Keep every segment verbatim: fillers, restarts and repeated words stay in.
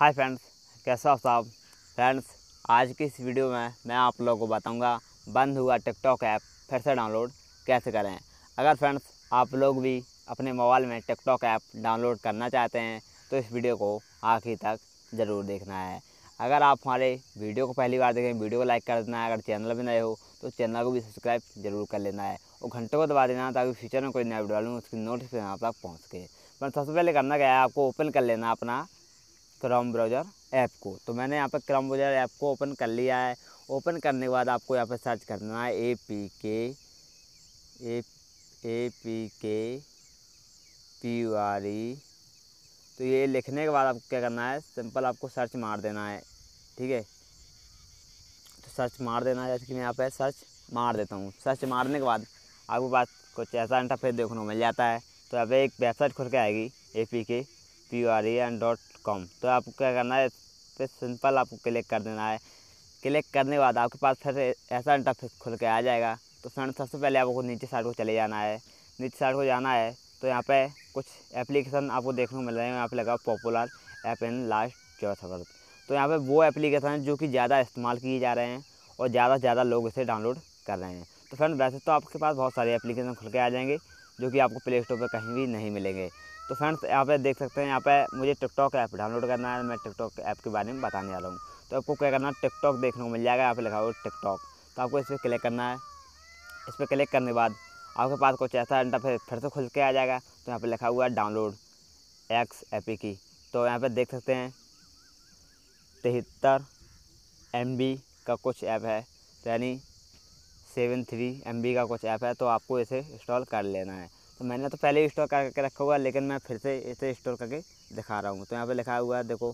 Hi friends, कैसे हो साहब। फ्रेंड्स, आज की इस वीडियो में मैं आप लोगों को बताऊंगा बंद हुआ टिकटॉक ऐप फिर से डाउनलोड कैसे करें। अगर फ्रेंड्स आप लोग भी अपने मोबाइल में टिकटॉक ऐप डाउनलोड करना चाहते हैं तो इस वीडियो को आखिर तक ज़रूर देखना है। अगर आप हमारे वीडियो को पहली बार देखें, वीडियो को लाइक कर देना है। अगर चैनल पर नए हो तो चैनल को भी सब्सक्राइब जरूर कर लेना है और घंटे को दबा देना ताकि फ्यूचर में कोई नया वीडियो डालूँ उसकी नोटिफिकेशन आप तक पहुँच सके। पर सबसे पहले करना क्या है, आपको ओपन कर लेना अपना क्रोम ब्राउज़र ऐप को। तो मैंने यहाँ पर क्रोम ब्राउज़र ऐप को ओपन कर लिया है। ओपन करने के बाद आपको यहाँ पर सर्च करना है A P K A A P K P U R E. तो ये लिखने के बाद आपको क्या करना है, सिंपल आपको सर्च मार देना है, ठीक है। तो सर्च मार देना है, जैसे कि मैं यहाँ पर सर्च मार देता हूँ। सर्च मारने के बाद आपके पास कुछ ऐसा इंटरफेस देखने को मिल जाता है। तो यहाँ पर एक वेबसाइट खुल के आएगी A P K P U R E N dot com. तो आपको क्या करना है, फिर सिंपल आपको क्लिक कर देना है। क्लिक करने के बाद आपके पास फिर ऐसा इंटरफेस खुल के आ जाएगा। तो फ्रेंड्स, सबसे पहले आपको नीचे साइड को चले जाना है। नीचे साइड को जाना है तो यहाँ पे कुछ एप्लीकेशन आपको देखने को मिल रहे हैं। यहाँ पे लगा पॉपुलर ऐप इन लास्ट चौबीस आवर्स। तो यहाँ पे वो एप्लीकेशन है जो कि ज़्यादा इस्तेमाल किए जा रहे हैं और ज़्यादा से ज़्यादा लोग इसे डाउनलोड कर रहे हैं। तो फ्रेंड, वैसे तो आपके पास बहुत सारे एप्लीकेशन खुल के आ जाएंगे जो कि आपको प्ले स्टोर पर कहीं भी नहीं मिलेंगे। तो फ्रेंड्स, यहाँ पे देख सकते हैं, यहाँ पे मुझे टिकटॉक ऐप डाउनलोड करना है। मैं टिकटॉक ऐप के बारे में बताने जा रहा हूँ। तो आपको क्या करना है, टिकटॉक देखने को मिल जाएगा। यहाँ पे लिखा हुआ टिकटॉक, तो आपको इस पर क्लिक करना है। इस पर क्लिक करने के बाद आपके पास कुछ ऐसा इंटरफेस फिर से खुल के आ जाएगा। तो यहाँ पर लिखा हुआ है डाउनलोड एक्स एपी की। तो यहाँ पर देख सकते हैं तिहत्तर एम बी का कुछ ऐप है, यानी सेवन थ्री एम बी का कुछ ऐप है। तो आपको इसे इंस्टॉल कर लेना है। तो मैंने तो पहले ही इंस्टॉल करके रखा हुआ, लेकिन मैं फिर से इसे इंस्टॉल करके दिखा रहा हूँ। तो यहाँ पे लिखा हुआ है, देखो,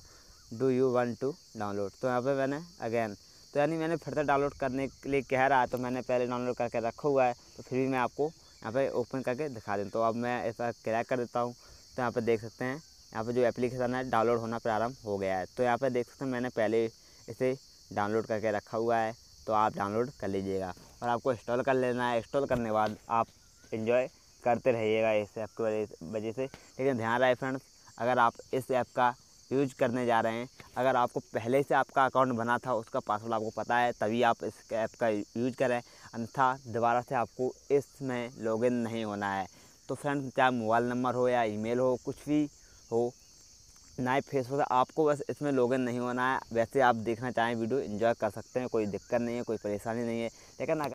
do you want to download. तो यहाँ पे मैंने अगेन, तो यानी मैंने फिर से डाउनलोड करने के लिए कह रहा है। तो मैंने पहले डाउनलोड करके रखा हुआ है, तो फिर भी मैं आपको यहाँ पे ओपन करके दिखा देता हूँ। तो अब मैं ऐसा क्रैक कर देता हूँ। तो यहाँ पर देख सकते हैं, यहाँ पर जो एप्लीकेशन है डाउनलोड होना प्रारंभ हो गया है। तो यहाँ पर देख सकते हैं मैंने पहले इसे डाउनलोड करके रखा हुआ है। तो आप डाउनलोड कर लीजिएगा और आपको इंस्टॉल कर लेना है। इंस्टॉल करने के बाद आप इन्जॉय करते रहिएगा इस ऐप की वजह से। लेकिन ध्यान रहे फ्रेंड्स, अगर आप इस ऐप का यूज करने जा रहे हैं, अगर आपको पहले से आपका अकाउंट बना था, उसका पासवर्ड आपको पता है, तभी आप इस ऐप का यूज करें, अन्यथा दोबारा से आपको इसमें लॉगिन नहीं होना है। तो फ्रेंड्स, चाहे मोबाइल नंबर हो या ईमेल हो, कुछ भी हो, ना ही फेसबुक, आपको बस इसमें लॉगिन नहीं होना है। वैसे आप देखना चाहें वीडियो, एंजॉय कर सकते हैं, कोई दिक्कत नहीं है, कोई परेशानी नहीं है। लेकिन